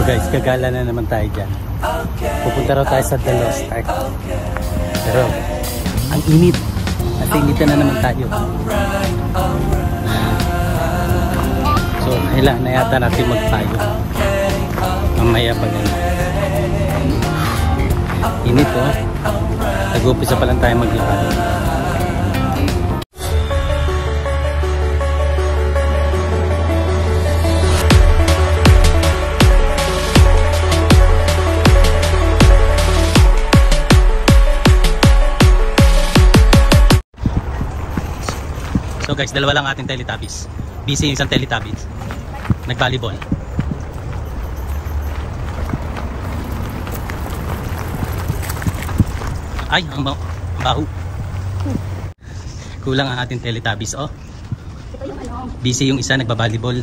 So guys, gagala na naman tayo dyan. Pupunta raw tayo sa Delos Tech. Pero, ang init. At initan na naman tayo. So, kailangan na yata natin magtayo. Mamaya pa ganyan. Init oh. Nag-upisa pa lang tayo maglakad. So guys, dalawa lang ating Teletubbies. Busy yung isang Teletubbies. Nag-volleyball. Ay, ang baho. Kulang ang ating Teletubbies, oh. Busy yung isa, nagba-volleyball.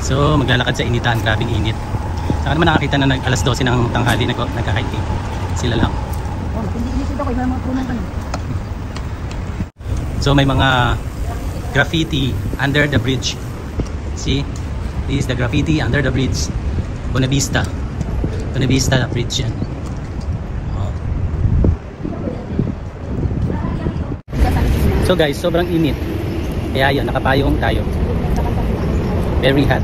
So, maglalakad sa initan. Grabing init. Saan naman nakakita na alas 12 ng tanghali nagka-hiking. Sila lang. So may mga graffiti under the bridge. See? This is the graffiti under the bridge. Buena Vista. Buena Vista Bridge yan. Oh. So guys, sobrang init. Kaya yun, nakapayong tayo. Very hot.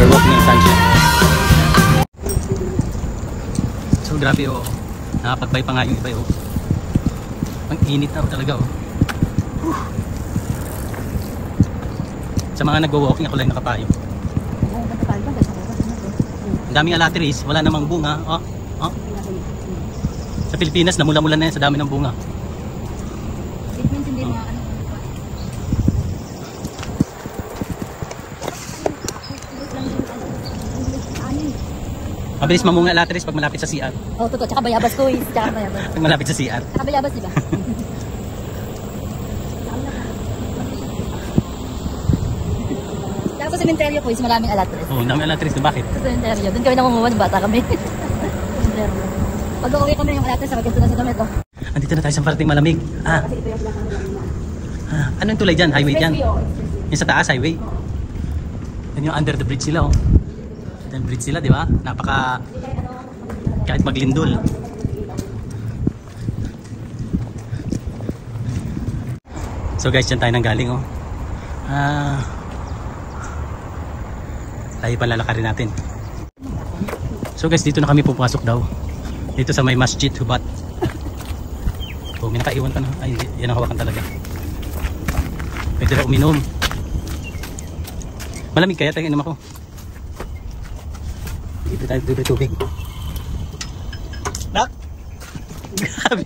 We're walking in sunshine. Grabe oh. Nakapagbay pa nga yung iba oh. Ang init na talaga oh. Whew. Sa mga nagwo-walking ako lang nakapayo. Ang daming alateris, wala namang bunga oh. Oh. Sa Pilipinas namula-mula na yan sa dami ng bunga. Oh. Mabilis mamunga lateris pag malapit sa CR. Oo, oh, totoo. Tsaka bayabas ko eh. Tsaka bayabas. Pag malapit sa CR. Tsaka bayabas, diba? Tsaka sa sementeryo ko is maraming lateris. Oo, maraming lateris. Bakit? Sa sementeryo. Doon kami nangunguha ng bata kami. Sementeryo. Pag uuwi kami yung lateris, sabag ganito na sa damit ko. Andito na tayo sa parating malamig. Ah. Ano yung tulay dyan? Highway dyan? Yung sa taas, highway. Yan yung under the bridge nila oh. Bridge sila, di ba? Napaka kahit maglindol. So guys, dyan tayo nanggaling oh. Tayo palalakarin natin. So guys, dito na kami pupasok daw. Dito sa may masjid, Hubat. Oh, may nakaiwan pa na. Ay, yan ang hawakan talaga. Pwede na uminom. Malamig kaya tayo inom ako. Dito tayo dito tubig. Nak! Grabe!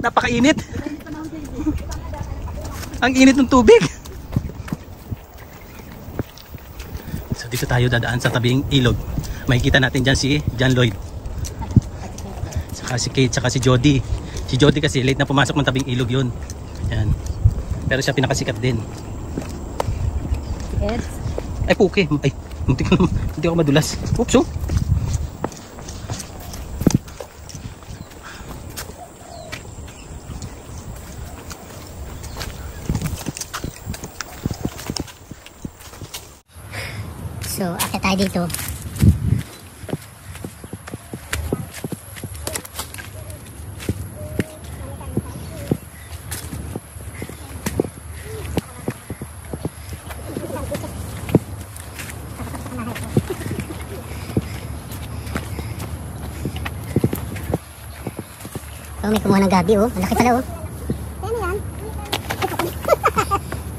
Napakainit! Ang init ng tubig! So dito tayo dadaan sa tabing ilog. Makikita natin dyan si John Lloyd. Saka si Kate, saka si Jody. Si Jody kasi late na pumasok ng tabing ilog yun. Ayan. Pero siya pinakasikat din. Yes. Ay puke! Ay! Hindi ako madulas. Oops, oh. So, akit tayo dito. Oh, may kumuha ng gabi oh. Ang laki pala oh.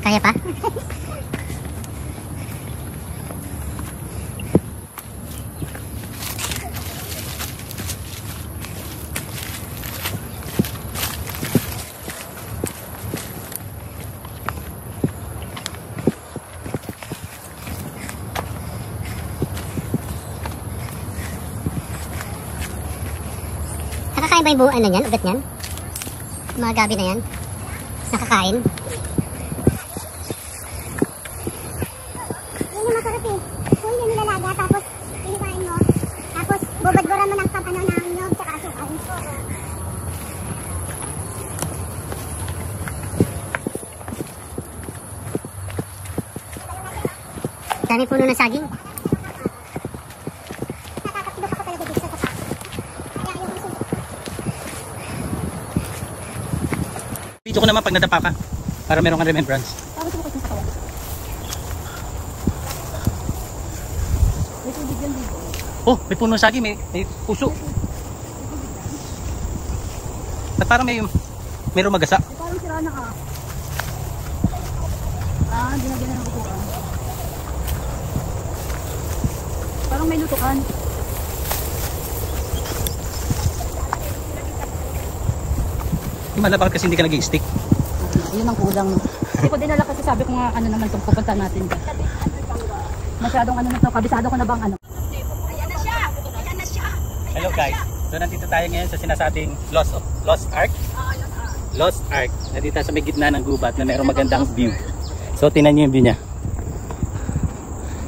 Kaya pa? Nakakain ba yung buong ano yan? Ugat yan? Mga gabi na yan? Nakakain? Yan yung masarap eh. Kung yun yung nilalaga tapos iliwain mo. Tapos bubadbura mo ng pampano ng nyog tsaka asukal. Dami puno ng saging. Dito ko naman pag nadapa ka, para meron kang remembrance. Oh, may puno ng saging, may puso. At parang may rumagasa. Parang sira na ka. Ah, ginagana ng kutukan. Parang may lutukan. Malapit kasi hindi ka nag-i-stick. Yun ang kulang. Hindi ko dinala kasi sabi ko nga ano naman itong pupunta natin. Masyadong ano na ito. Kabisado ko na bang ano. Ayan na siya! Ayan na siya! Hello guys. So nandito tayo ngayon sa sinasabing Lost Ark. Lost Ark. Nandito sa may gitna ng gubat na mayroong magandang view. So tinan nyo yung view niya.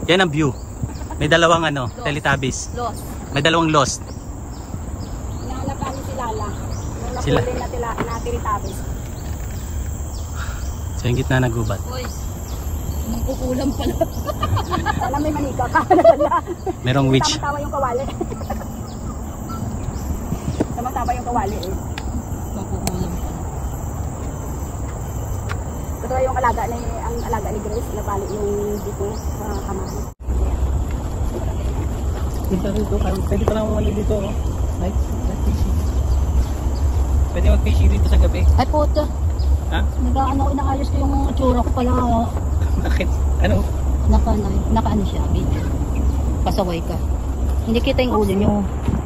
Yan ang view. May dalawang ano, Teletubbies. May dalawang Lost. Nalalaban si Lala. Sila. So yung gitna nagubat. Magkukulam pala. Alam may manika ka. Merong witch. Tamang-tama yung kawali. Tamang-tama yung kawali eh. Magkukulam. Ito yung alaga ni, ang alaga ni Grace. Nabali yung dito sa kamay. Dito dito. Pwede pa naman mali dito. Right? Pwede mag-fishing dito sa gabi? Ay puto. Ha? Nag-ano ko, inaayos ko yung tsura ko pala. Bakit? Ano? Naka-ano siya, babe. Pasaway ka. Hindi kita yung ulo nyo.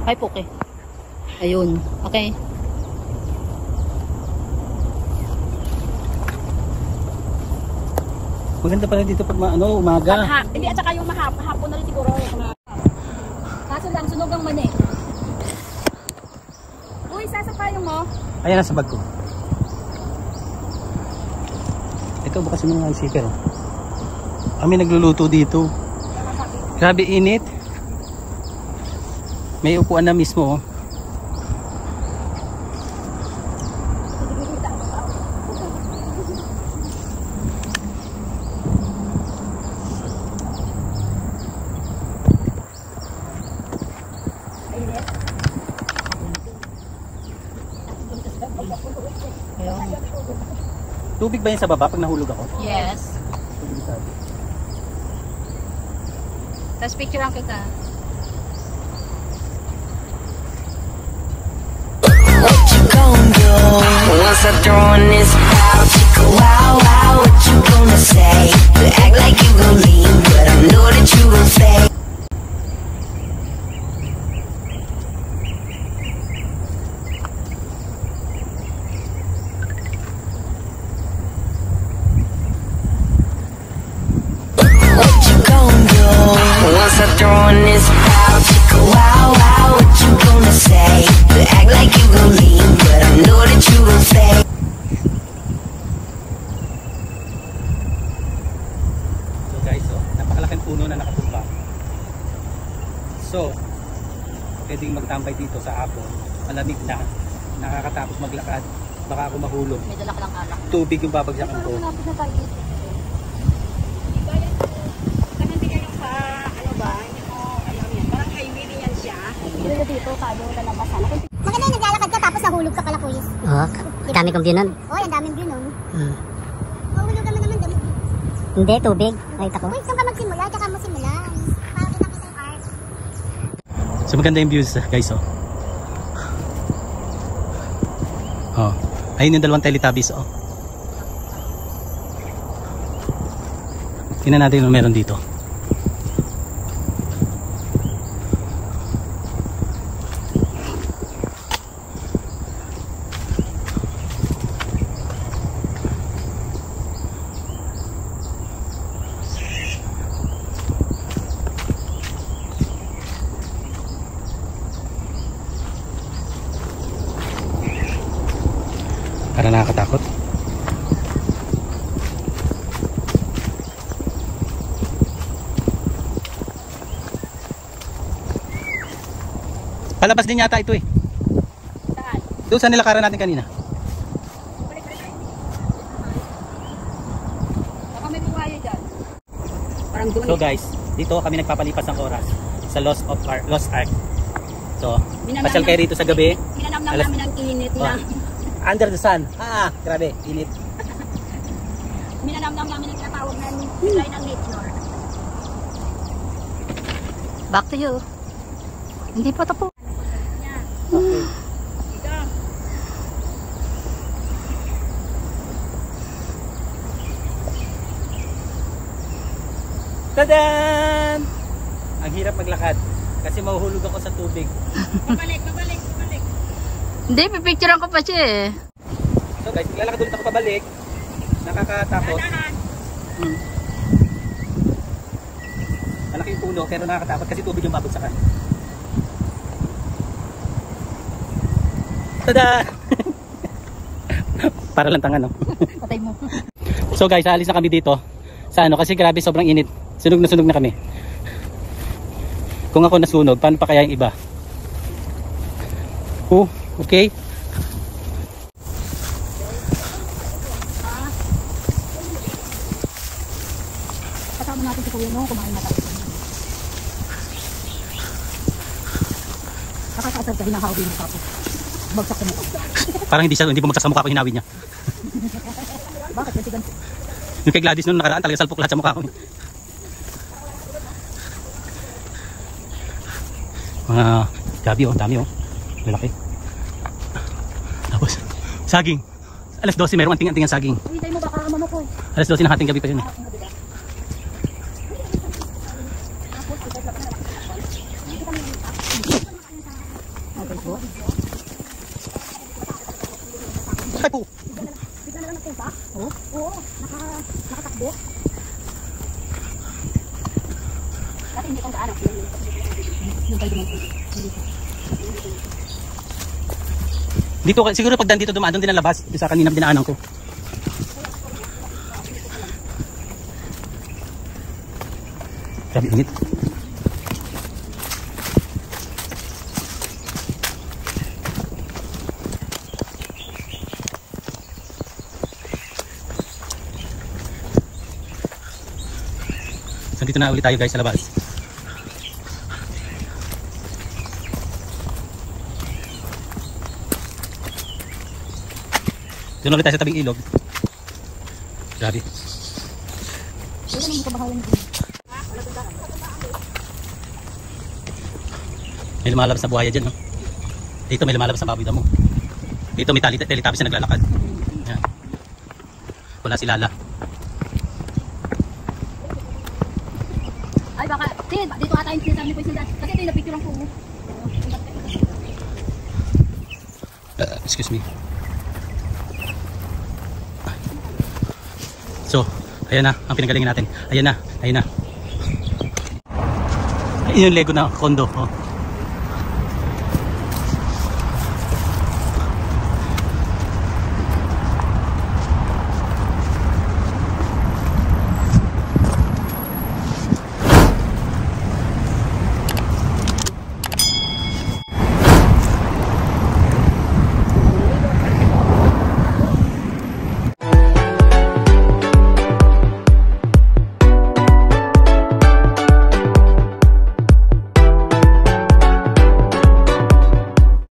Ay puke. Ayun. Okay. Maganda pala dito pag ano, umaga. Hindi, at saka yung mahapon na rin siguro. Kaso lang, sunog ang mani. Sasakay mo. Ayan nasa bag ko. Ito bukas mo ng zipper. Kami nagluluto dito. Grabe init. May upuan na mismo. Tubig ba yun sa baba pag nahulog ako? Yes. Tapos picturean kita. What you gonna do once I throw this out? Wow, wow, what you gonna say? You act like you gon' leave, but I know that you gon' stay. So, pwedeng magtambay dito sa hapon, malamig na, nakakatapos maglakad, baka ako mahulog. May dalak lang alak. Tubig yung babagsakan ko. Malapit na tayo dito. Hindi ba yan po? Saan hindi kayo sa, ano ba? Hindi ko alam yan. Parang highway na yan siya. Dito dito, kado na nabasan. Maganda yung naglalakad ka tapos nahulog ka pala, kulis. Oo, ang dami kong view nun. Oo, ang daming view nun. Mahulog naman naman damit. Hindi, tubig. Nakita ko. Uy, saan ka magsimula? Tsaka mo simula. So maganda yung views guys oh. Oh. Ayun yung dalawang Teletubbies oh. Tingnan natin yung meron dito. Para nakakatakot. Palabas din yata ito eh. Saan? Doon sa nilakaran natin kanina. Baka may buhaya dyan. Parang So guys, dito kami nagpapalipas ng oras sa Lost Ark. So, pasyal kayo rito sa gabi. Hinanap namin ang init na. Oh. Under the sun. Ah, grabe, init. Minanamnam namin ang katawag ng supply ng nature. Back to you. Hindi pa tapo. Okay. Tadaan! Ang hirap maglakad kasi mahuhulog ako sa tubig. Pabalik. Hindi, pipicturean ko pa siya eh. So guys, lalakad ulit ako pabalik. Nakakatakot. Malaki yung puno pero nakakatakot kasi tubig yung mabot sa kanya. Tada! Para lang tanga, no? Patay mo. So guys, alis na kami dito. Sa ano, kasi grabe sobrang init. Sunog na kami. Kung ako nasunog, paano pa kaya yung iba? Oh, okay. Kasama natin si Kuya Nong, kumain na tayo. Nakakasar ka, hinahawin mo ako. Bagsak sa mukha. Parang hindi pa magsak sa mukha ko, hinawin niya. Bakit? Kasi ganito. Yung kay Gladys noon nakaraan talaga salpok lahat sa mukha ko. Mga gabi oh, dami oh. Lalaki. Tapos, saging. Alas 12 mayroong anting-anting ang saging. Hintay mo baka mama ko. Alas 12 ng hating gabi pa yun eh. Dito siguro pagdaan dito dumaan doon din ang labas. Isa kanina dinaanan ko. Grabe init. So dito na ulit tayo guys sa labas. Doon ulit tayo sa tabing ilog. Grabe. May lumalabas na buhaya dyan. No? Dito may lumalabas na baboy damo. Dito may Teletubbies na naglalakad. Yan. Wala si Lala. Ay baka, Sid, dito ata yung sinasabi ko yung sinasabi. Kasi ito yung napicture ang puno. Excuse me. So, ayan na, ang pinagalingan natin. Ayan na. Yun yung Lego na kondo. Oh.